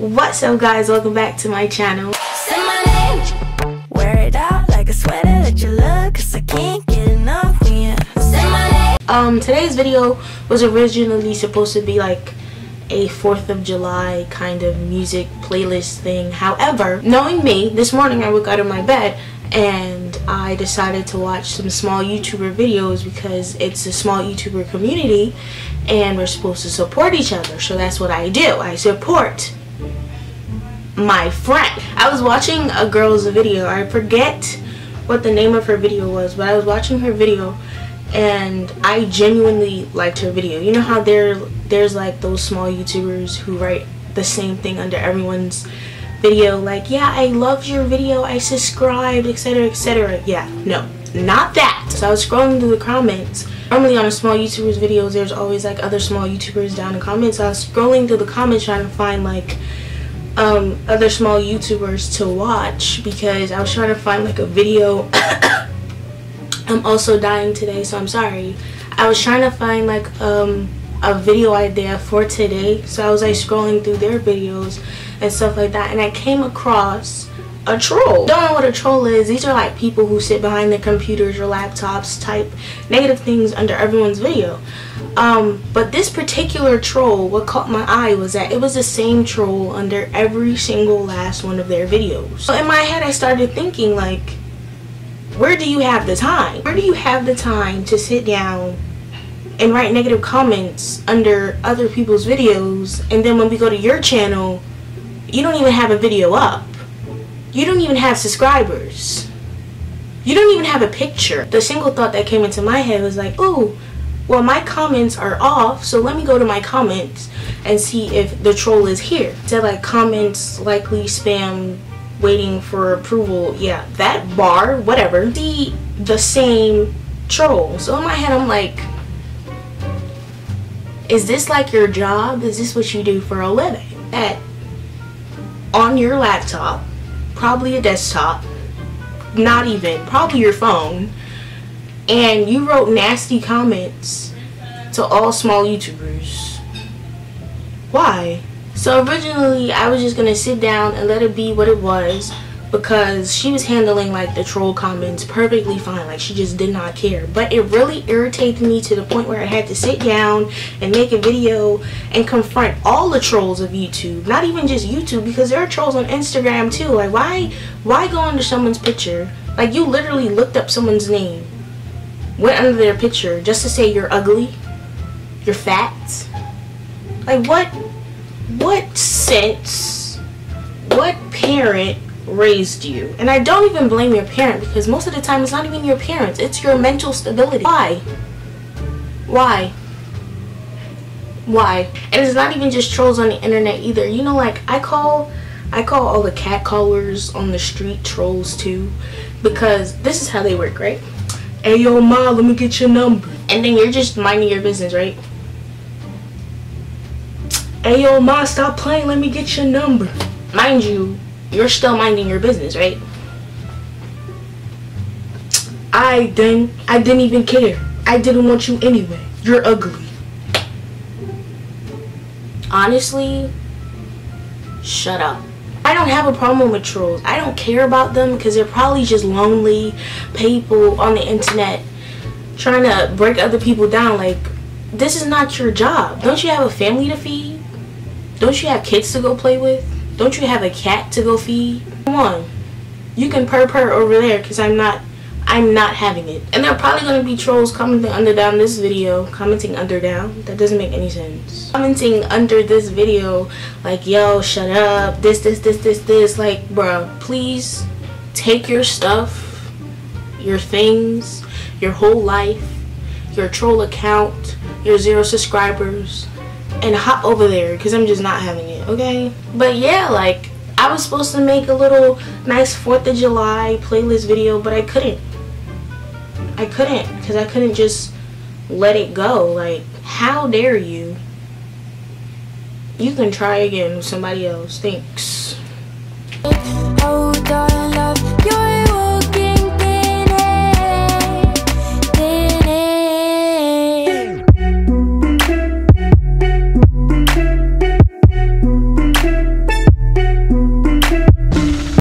What's up, guys? Welcome back to my channel. Say my name. Wear it out like a sweater that you love, cause I can't get enough when you say my name. Today's video was originally supposed to be like a 4th of July kind of music playlist thing. However, knowing me, this morning I woke out of my bed and I decided to watch some small YouTuber videos because it's a small YouTuber community and we're supposed to support each other. So that's what I do. I support my friend. I was watching a girl's video. I forget what the name of her video was, but I was watching her video and I genuinely liked her video. You know how there's like those small YouTubers who write the same thing under everyone's video, like, yeah, I loved your video, I subscribed, etc., etc. Yeah, no, not that. So I was scrolling through the comments. Normally on a small YouTuber's videos, there's always like other small YouTubers down in the comments. So I was scrolling through the comments trying to find like other small YouTubers to watch because I was trying to find like a video. I'm also dying today, so I'm sorry. I was trying to find like a video idea for today, so I was like scrolling through their videos and stuff like that, and I came across a troll. Don't know what a troll is. These are like people who sit behind their computers or laptops, type negative things under everyone's video. But this particular troll, what caught my eye was that it was the same troll under every single last one of their videos. So in my head I started thinking, like, where do you have the time? Where do you have the time to sit down and write negative comments under other people's videos, and then when we go to your channel, you don't even have a video up. You don't even have subscribers. You don't even have a picture. The single thought that came into my head was like, ooh, well, my comments are off, so let me go to my comments and see if the troll is here. It said like comments likely spam waiting for approval. Yeah, that bar, whatever. See, the same troll. So in my head I'm like, is this like your job? Is this what you do for a living? That on your laptop, probably a desktop, not even, probably your phone, and you wrote nasty comments to all small YouTubers. Why? So originally I was just gonna sit down and let it be what it was, because she was handling like the troll comments perfectly fine, like she just did not care. But it really irritated me to the point where I had to sit down and make a video and confront all the trolls of YouTube. Not even just YouTube, because there are trolls on Instagram too. Like, why go under someone's picture? Like, you literally looked up someone's name, went under their picture just to say you're ugly, you're fat. Like, what sense, what parent raised you? And I don't even blame your parent, because most of the time it's not even your parents, it's your mental stability. Why? And it's not even just trolls on the internet either. You know, like, I call all the cat callers on the street trolls too, because this is how they work, right? Hey, yo, ma, let me get your number. And then you're just minding your business, right? Hey, yo, ma, stop playing, let me get your number. Mind you, you're still minding your business, right? I didn't even care. I didn't want you anyway. You're ugly. Honestly, shut up. I don't have a problem with trolls. I don't care about them because they're probably just lonely people on the internet trying to break other people down. Like, this is not your job. Don't you have a family to feed? Don't you have kids to go play with? Don't you have a cat to go feed? Come on, you can purr over there, because I'm not having it. And there are probably going to be trolls commenting under this video, that doesn't make any sense. Commenting under this video, like, yo, shut up, this, like, bruh, please take your stuff, your things, your whole life, your troll account, your 0 subscribers, and hop over there, because I'm just not having it, okay? But yeah, like, I was supposed to make a little nice 4th of July playlist video, but I couldn't, because I couldn't just let it go. Like, how dare you? You can try again with somebody else. Thanks.